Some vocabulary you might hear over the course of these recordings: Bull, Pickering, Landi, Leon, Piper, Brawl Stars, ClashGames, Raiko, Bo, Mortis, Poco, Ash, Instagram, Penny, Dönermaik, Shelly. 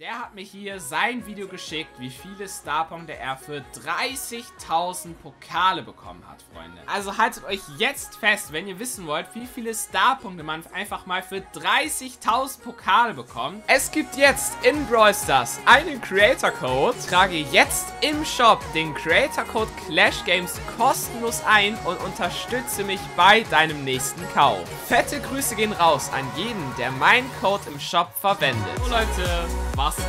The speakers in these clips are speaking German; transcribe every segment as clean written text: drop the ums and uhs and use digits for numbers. Der hat mir hier sein Video geschickt, wie viele Starpunkte er für 30.000 Pokale bekommen hat, Freunde. Also haltet euch jetzt fest, wenn ihr wissen wollt, wie viele Starpunkte man einfach mal für 30.000 Pokale bekommt. Es gibt jetzt in Brawl Stars einen Creator Code. Trage jetzt im Shop den Creator Code ClashGames kostenlos ein und unterstütze mich bei deinem nächsten Kauf. Fette Grüße gehen raus an jeden, der meinen Code im Shop verwendet. So Leute, was geht?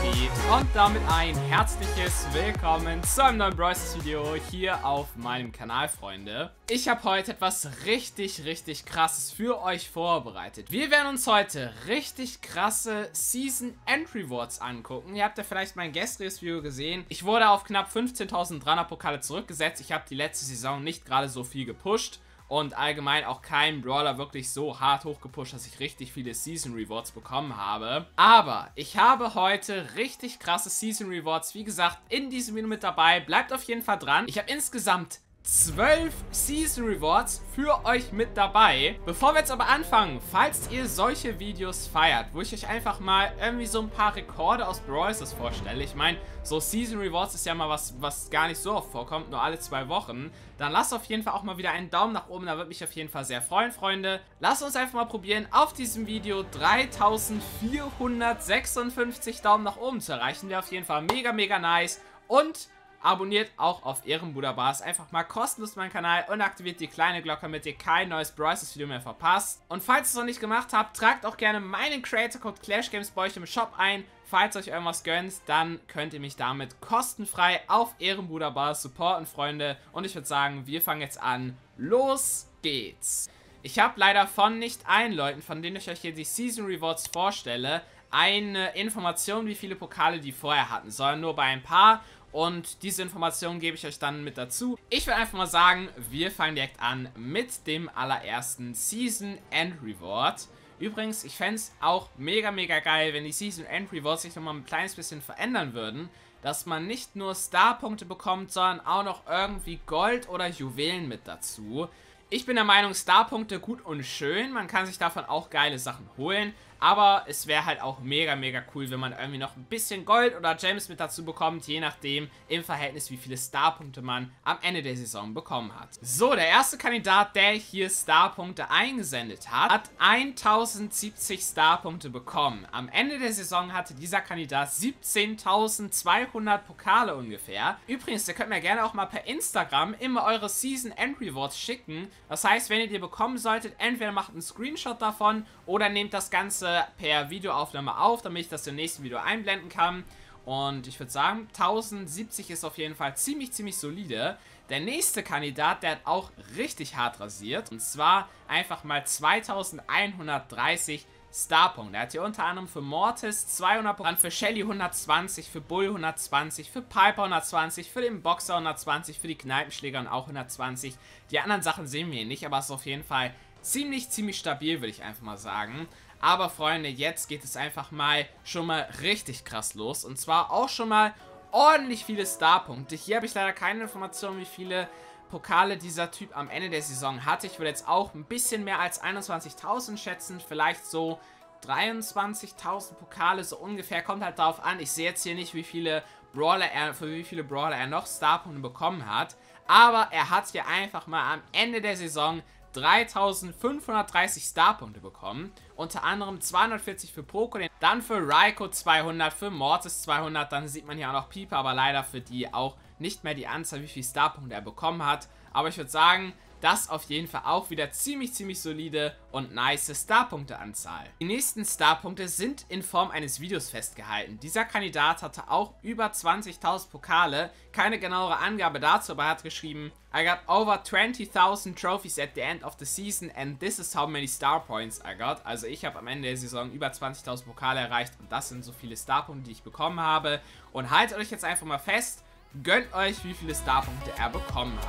Und damit ein herzliches Willkommen zu einem neuen Brawl Stars Video hier auf meinem Kanal, Freunde. Ich habe heute etwas richtig krasses für euch vorbereitet. Wir werden uns heute richtig krasse Season End Rewards angucken. Ihr habt ja vielleicht mein gestriges Video gesehen. Ich wurde auf knapp 15.300 Pokale zurückgesetzt. Ich habe die letzte Saison nicht gerade so viel gepusht. Und allgemein auch kein Brawler wirklich so hart hochgepusht, dass ich richtig viele Season Rewards bekommen habe. Aber ich habe heute richtig krasse Season Rewards, wie gesagt, in diesem Video mit dabei. Bleibt auf jeden Fall dran. Ich habe insgesamt 12 Season Rewards für euch mit dabei. Bevor wir jetzt aber anfangen, falls ihr solche Videos feiert, wo ich euch einfach mal irgendwie so ein paar Rekorde aus Brawl Stars vorstelle, ich meine, so Season Rewards ist ja mal was gar nicht so oft vorkommt, nur alle 2 Wochen, dann lasst auf jeden Fall auch mal wieder einen Daumen nach oben, da würde mich auf jeden Fall sehr freuen, Freunde. Lasst uns einfach mal probieren, auf diesem Video 3.456 Daumen nach oben zu erreichen, wäre auf jeden Fall mega nice. Und abonniert auch auf Ehrenbruder Bars einfach mal kostenlos meinen Kanal und aktiviert die kleine Glocke, damit ihr kein neues Brawl Stars Video mehr verpasst. Und falls ihr es noch nicht gemacht habt, tragt auch gerne meinen Creator Code ClashGames bei euch im Shop ein. Falls euch irgendwas gönnt, dann könnt ihr mich damit kostenfrei auf Ehrenbruder Bars supporten, Freunde. Und ich würde sagen, wir fangen jetzt an. Los geht's! Ich habe leider von nicht allen Leuten, von denen ich euch hier die Season Rewards vorstelle, eine Information, wie viele Pokale die vorher hatten, sondern nur bei ein paar. Und diese Information gebe ich euch dann mit dazu. Ich will einfach mal sagen, wir fangen direkt an mit dem allerersten Season End Reward. Übrigens, ich fände es auch mega geil, wenn die Season End Rewards sich nochmal ein kleines bisschen verändern würden. Dass man nicht nur Starpunkte bekommt, sondern auch noch irgendwie Gold oder Juwelen mit dazu. Ich bin der Meinung, Starpunkte gut und schön. Man kann sich davon auch geile Sachen holen. Aber es wäre halt auch mega cool, wenn man irgendwie noch ein bisschen Gold oder Gems mit dazu bekommt. Je nachdem, im Verhältnis, wie viele Starpunkte man am Ende der Saison bekommen hat. So, der erste Kandidat, der hier Starpunkte eingesendet hat, hat 1070 Starpunkte bekommen. Am Ende der Saison hatte dieser Kandidat 17.200 Pokale ungefähr. Übrigens, ihr könnt mir gerne auch mal per Instagram immer eure Season End Rewards schicken. Das heißt, wenn ihr die bekommen solltet, entweder macht einen Screenshot davon oder nehmt das Ganze per Videoaufnahme auf, damit ich das im nächsten Video einblenden kann. Und ich würde sagen, 1070 ist auf jeden Fall ziemlich solide. Der nächste Kandidat, der hat auch richtig hart rasiert. Und zwar einfach mal 2130 Starpunkte. Er hat hier unter anderem für Mortis 200 Punkte, dann für Shelly 120, für Bull 120, für Piper 120, für den Boxer 120, für die Kneipenschläger und auch 120. Die anderen Sachen sehen wir hier nicht, aber es ist auf jeden Fall ziemlich stabil, würde ich einfach mal sagen. Aber Freunde, jetzt geht es einfach mal schon mal richtig krass los. Und zwar auch schon mal ordentlich viele Starpunkte. Hier habe ich leider keine Informationen, wie viele Pokale dieser Typ am Ende der Saison hatte. Ich würde jetzt auch ein bisschen mehr als 21.000 schätzen, vielleicht so 23.000 Pokale, so ungefähr, kommt halt darauf an. Ich sehe jetzt hier nicht, wie viele Brawler er, für wie viele Brawler er noch Starpunkte bekommen hat, aber er hat hier einfach mal am Ende der Saison 3.530 Starpunkte bekommen, unter anderem 240 für Poco, dann für Raiko 200, für Mortis 200, dann sieht man hier auch noch Piper, aber leider für die auch nicht mehr die Anzahl, wie viele Starpunkte er bekommen hat. Aber ich würde sagen, das auf jeden Fall auch wieder ziemlich solide und nice Starpunkteanzahl. Die nächsten Starpunkte sind in Form eines Videos festgehalten. Dieser Kandidat hatte auch über 20.000 Pokale. Keine genauere Angabe dazu, aber er hat geschrieben, I got over 20.000 trophies at the end of the season and this is how many star points I got. Also ich habe am Ende der Saison über 20.000 Pokale erreicht und das sind so viele Starpunkte, die ich bekommen habe. Und haltet euch jetzt einfach mal fest, gönnt euch, wie viele Starpunkte er bekommen hat.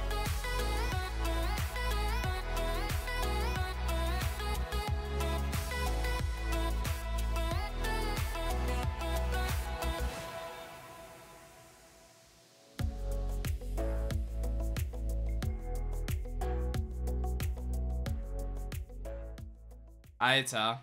Alter.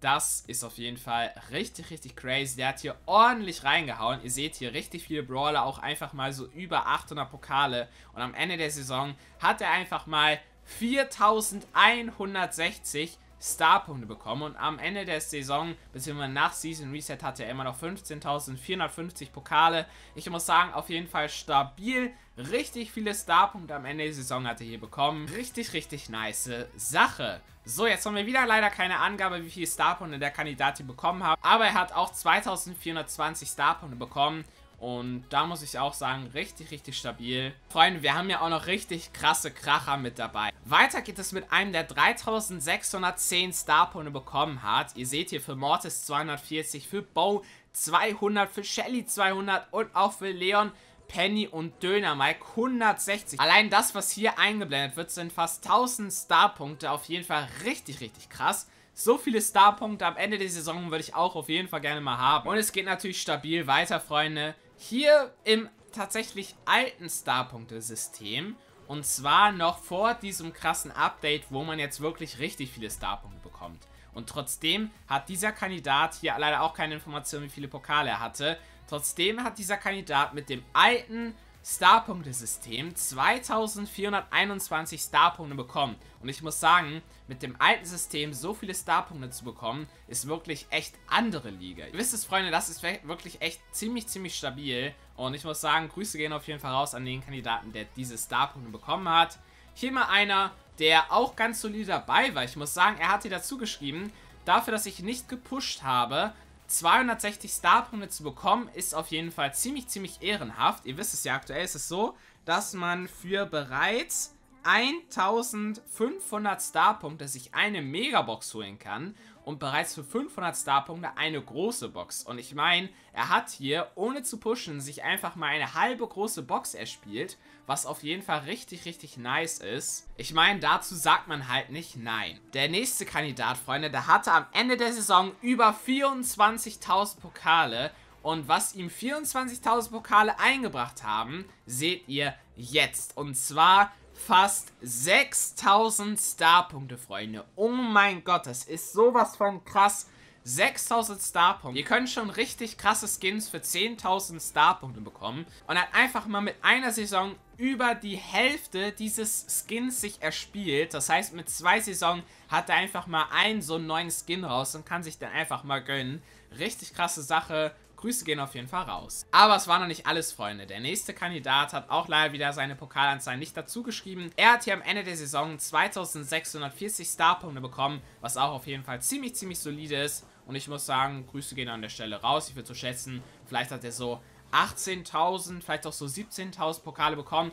Das ist auf jeden Fall richtig, richtig crazy. Der hat hier ordentlich reingehauen. Ihr seht hier richtig viele Brawler, auch einfach mal so über 800 Pokale. Und am Ende der Saison hat er einfach mal 4160 Starpunkte bekommen. Und am Ende der Saison, beziehungsweise nach Season Reset, hat er immer noch 15.450 Pokale. Ich muss sagen, auf jeden Fall stabil. Richtig viele Starpunkte am Ende der Saison hat er hier bekommen. Richtig, richtig nice Sache. So, jetzt haben wir wieder leider keine Angabe, wie viele Starpunkte der Kandidat hier bekommen hat. Aber er hat auch 2420 Starpunkte bekommen. Und da muss ich auch sagen, richtig, richtig stabil. Freunde, wir haben ja auch noch richtig krasse Kracher mit dabei. Weiter geht es mit einem, der 3610 Starpunkte bekommen hat. Ihr seht hier für Mortis 240, für Bo 200, für Shelly 200 und auch für Leon, Penny und Dönermaik 160. Allein das, was hier eingeblendet wird, sind fast 1000 Starpunkte. Auf jeden Fall richtig, richtig krass. So viele Starpunkte am Ende der Saison würde ich auch auf jeden Fall gerne mal haben. Und es geht natürlich stabil weiter, Freunde. Hier im tatsächlich alten Starpunkte-System. Und zwar noch vor diesem krassen Update, wo man jetzt wirklich richtig viele Starpunkte bekommt. Und trotzdem hat dieser Kandidat hier leider auch keine Information, wie viele Pokale er hatte. Trotzdem hat dieser Kandidat mit dem alten Starpunkte-System 2421 Starpunkte bekommen. Und ich muss sagen, mit dem alten System so viele Starpunkte zu bekommen, ist wirklich echt andere Liga. Ihr wisst es, Freunde, das ist wirklich echt ziemlich, ziemlich stabil. Und ich muss sagen, Grüße gehen auf jeden Fall raus an den Kandidaten, der diese Starpunkte bekommen hat. Hier mal einer, der auch ganz solide dabei war. Ich muss sagen, er hat hier dazu geschrieben, dafür, dass ich nicht gepusht habe, 260 Starpunkte zu bekommen, ist auf jeden Fall ziemlich, ziemlich ehrenhaft. Ihr wisst es ja, aktuell ist es so, dass man für bereits 1500 Starpunkte sich eine Megabox holen kann und bereits für 500 Starpunkte eine große Box. Und ich meine, er hat hier, ohne zu pushen, sich einfach mal eine halbe große Box erspielt, was auf jeden Fall richtig, richtig nice ist. Ich meine, dazu sagt man halt nicht nein. Der nächste Kandidat, Freunde, der hatte am Ende der Saison über 24.000 Pokale. Und was ihm 24.000 Pokale eingebracht haben, seht ihr jetzt. Und zwar fast 6000 Starpunkte, Freunde. Oh mein Gott, das ist sowas von krass. 6000 Starpunkte. Ihr könnt schon richtig krasse Skins für 10.000 Starpunkte bekommen. Und hat einfach mal mit einer Saison über die Hälfte dieses Skins sich erspielt. Das heißt, mit 2 Saisonen hat er einfach mal einen so einen neuen Skin raus und kann sich dann einfach mal gönnen. Richtig krasse Sache. Grüße gehen auf jeden Fall raus. Aber es war noch nicht alles, Freunde. Der nächste Kandidat hat auch leider wieder seine Pokalanzahl nicht dazu geschrieben. Er hat hier am Ende der Saison 2640 Starpunkte bekommen, was auch auf jeden Fall ziemlich, ziemlich solide ist. Und ich muss sagen, Grüße gehen an der Stelle raus. Ich würde so schätzen, vielleicht hat er so 18.000, vielleicht auch so 17.000 Pokale bekommen.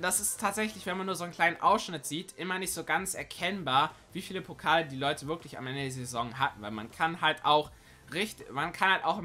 Das ist tatsächlich, wenn man nur so einen kleinen Ausschnitt sieht, immer nicht so ganz erkennbar, wie viele Pokale die Leute wirklich am Ende der Saison hatten. Weil man kann halt auch ein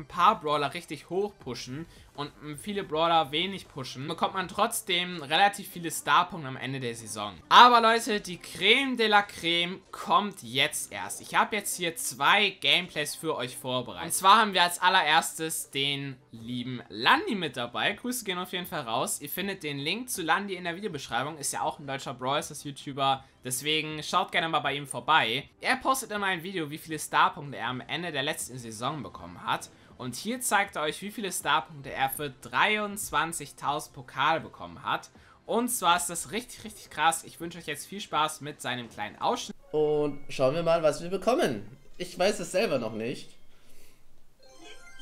paar Brawler richtig hoch pushen und viele Brawler wenig pushen, bekommt man trotzdem relativ viele Starpunkte am Ende der Saison. Aber Leute, die Creme de la Creme kommt jetzt erst. Ich habe jetzt hier 2 Gameplays für euch vorbereitet. Und zwar haben wir als allererstes den lieben Landi mit dabei. Grüße gehen auf jeden Fall raus. Ihr findet den Link zu Landi in der Videobeschreibung. Ist ja auch ein deutscher Brawl Stars YouTuber. Deswegen schaut gerne mal bei ihm vorbei. Er postet immer ein Video, wie viele Starpunkte er am Ende der letzten Saison bekommen hat. Und hier zeigt er euch, wie viele Starpunkte er für 23.000 Pokale bekommen hat. Und zwar ist das richtig, richtig krass. Ich wünsche euch jetzt viel Spaß mit seinem kleinen Ausschnitt. Und schauen wir mal, was wir bekommen. Ich weiß es selber noch nicht.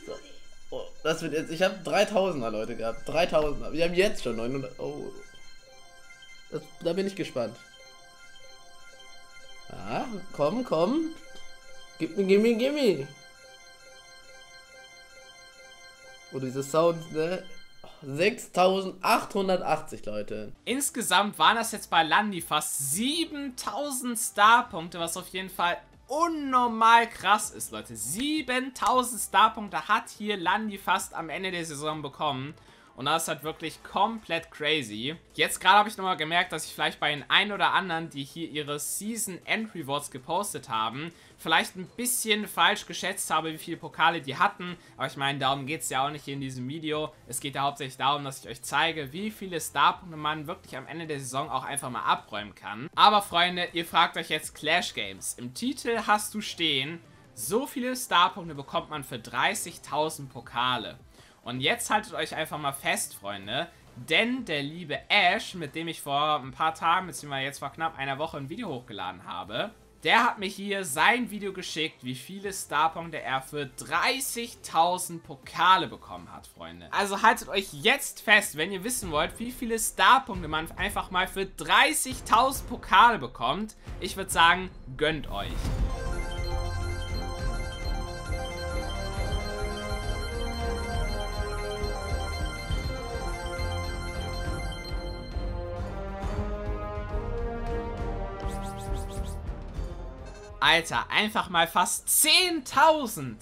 So. Oh, das wird jetzt. Ich habe 3.000er Leute gehabt. 3.000er. Wir haben jetzt schon 900. Oh. Da bin ich gespannt. Ah, komm, komm. Gib mir. Oh, diese Sounds, ne? 6.880, Leute. Insgesamt waren das jetzt bei Landi fast 7.000 Starpunkte, was auf jeden Fall unnormal krass ist, Leute. 7.000 Starpunkte hat hier Landi fast am Ende der Saison bekommen. Und das ist halt wirklich komplett crazy. Jetzt gerade habe ich nochmal gemerkt, dass ich vielleicht bei den einen oder anderen, die hier ihre Season End Rewards gepostet haben, vielleicht ein bisschen falsch geschätzt habe, wie viele Pokale die hatten. Aber ich meine, darum geht es ja auch nicht hier in diesem Video. Es geht ja hauptsächlich darum, dass ich euch zeige, wie viele Starpunkte man wirklich am Ende der Saison auch einfach mal abräumen kann. Aber Freunde, ihr fragt euch jetzt Clash Games. Im Titel hast du stehen So viele Starpunkte bekommt man für 30.000 Pokale. Und jetzt haltet euch einfach mal fest, Freunde, denn der liebe Ash, mit dem ich vor ein paar Tagen, beziehungsweise jetzt vor knapp einer Woche ein Video hochgeladen habe, der hat mir hier sein Video geschickt, wie viele Starpunkte er für 30.000 Pokale bekommen hat, Freunde. Also haltet euch jetzt fest, wenn ihr wissen wollt, wie viele Starpunkte man einfach mal für 30.000 Pokale bekommt. Ich würde sagen, gönnt euch. Alter, einfach mal fast 10.000.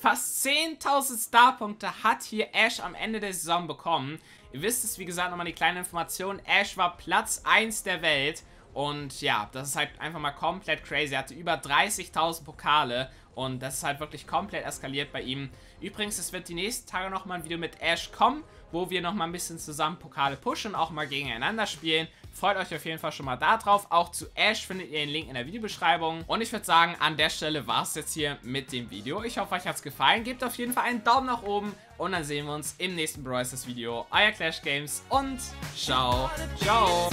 Fast 10.000 Starpunkte hat hier Ash am Ende der Saison bekommen. Ihr wisst es, wie gesagt, nochmal die kleine Information. Ash war Platz 1 der Welt. Und ja, das ist halt einfach mal komplett crazy. Er hatte über 30.000 Pokale. Und das ist halt wirklich komplett eskaliert bei ihm. Übrigens, es wird die nächsten Tage nochmal ein Video mit Ash kommen, wo wir nochmal ein bisschen zusammen Pokale pushen, auch mal gegeneinander spielen. Freut euch auf jeden Fall schon mal da drauf. Auch zu Ash findet ihr den Link in der Videobeschreibung. Und ich würde sagen, an der Stelle war es jetzt hier mit dem Video. Ich hoffe, euch hat es gefallen. Gebt auf jeden Fall einen Daumen nach oben. Und dann sehen wir uns im nächsten Brawl Stars Video. Euer ClashGames und ciao, ciao.